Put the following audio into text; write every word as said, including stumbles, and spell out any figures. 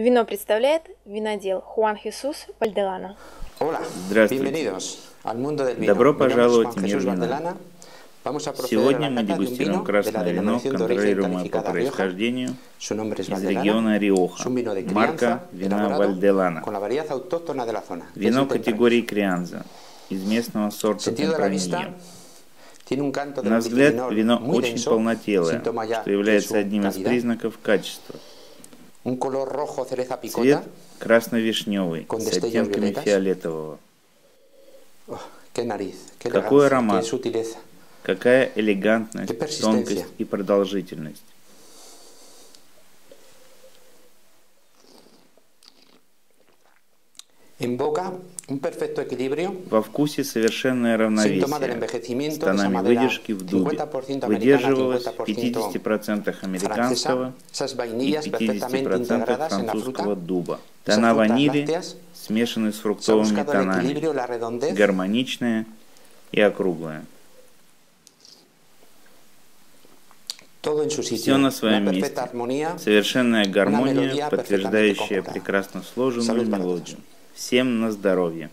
Вино представляет винодел Хуан Хисус Вальделана. Здравствуйте. Добро пожаловать в мир вина. Сегодня мы дегустируем красное вино, контролируемое по происхождению, из региона Риоха, марка Вина Вальделана. Вино категории Крианза, из местного сорта Темпранийо. На взгляд, вино очень полнотелое, что является одним из признаков качества. Цвет красно-вишневый, с оттенками фиолетового. Какой аромат, какая элегантность, тонкость и продолжительность. Во вкусе совершенное равновесие, с тонами выдержки в дубе, выдерживалось в пятидесяти процентах американского и пятидесяти процентах французского дуба. Тона ванили смешаны с фруктовыми тонами, гармоничное и округлое. Все на своем месте, совершенная гармония, подтверждающая прекрасно сложенную мелодию. Всем на здоровье!